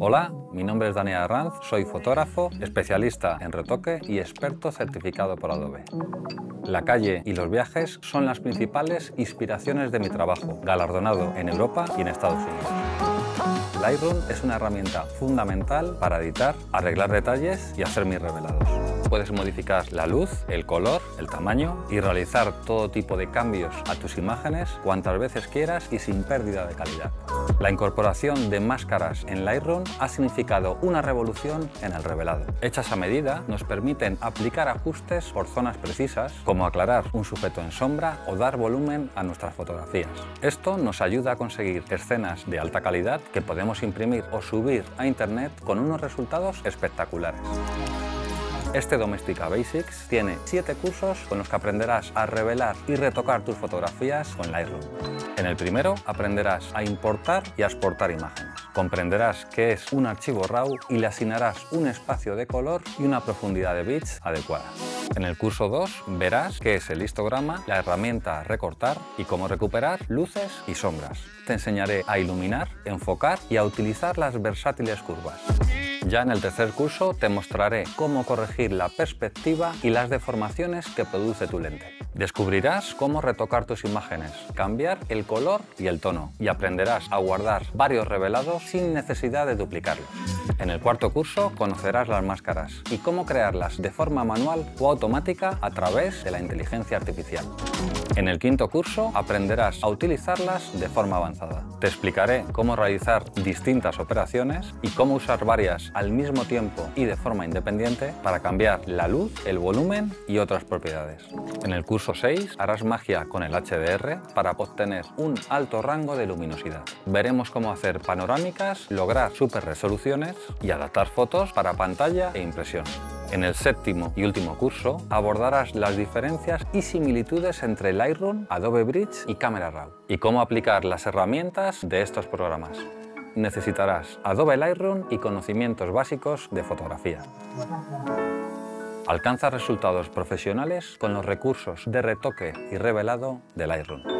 Hola, mi nombre es Daniel Arranz, soy fotógrafo, especialista en retoque y experto certificado por Adobe. La calle y los viajes son las principales inspiraciones de mi trabajo, galardonado en Europa y en Estados Unidos. Lightroom es una herramienta fundamental para editar, arreglar detalles y hacer mis revelados. Puedes modificar la luz, el color, el tamaño y realizar todo tipo de cambios a tus imágenes cuantas veces quieras y sin pérdida de calidad. La incorporación de máscaras en Lightroom ha significado una revolución en el revelado. Hechas a medida, nos permiten aplicar ajustes por zonas precisas, como aclarar un sujeto en sombra o dar volumen a nuestras fotografías. Esto nos ayuda a conseguir escenas de alta calidad que podemos imprimir o subir a internet con unos resultados espectaculares. Este Domestika Basics tiene 7 cursos con los que aprenderás a revelar y retocar tus fotografías con Lightroom. En el primero aprenderás a importar y a exportar imágenes. Comprenderás qué es un archivo RAW y le asignarás un espacio de color y una profundidad de bits adecuada. En el curso 2 verás qué es el histograma, la herramienta recortar y cómo recuperar luces y sombras. Te enseñaré a iluminar, enfocar y a utilizar las versátiles curvas. Ya en el tercer curso te mostraré cómo corregir la perspectiva y las deformaciones que produce tu lente. Descubrirás cómo retocar tus imágenes, cambiar el color y el tono y aprenderás a guardar varios revelados sin necesidad de duplicarlos. En el cuarto curso conocerás las máscaras y cómo crearlas de forma manual o automática a través de la inteligencia artificial. En el quinto curso aprenderás a utilizarlas de forma avanzada. Te explicaré cómo realizar distintas operaciones y cómo usar varias al mismo tiempo y de forma independiente para cambiar la luz, el volumen y otras propiedades. En el curso 6 harás magia con el HDR para obtener un alto rango de luminosidad. Veremos cómo hacer panorámicas, lograr super resoluciones y adaptar fotos para pantalla e impresión. En el séptimo y último curso abordarás las diferencias y similitudes entre Lightroom, Adobe Bridge y Camera Raw y cómo aplicar las herramientas de estos programas. Necesitarás Adobe Lightroom y conocimientos básicos de fotografía. Alcanza resultados profesionales con los recursos de retoque y revelado de Lightroom.